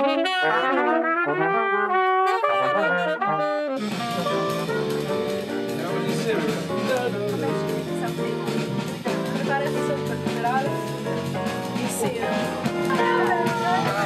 Something. Preparate yourself for the funeral. You see.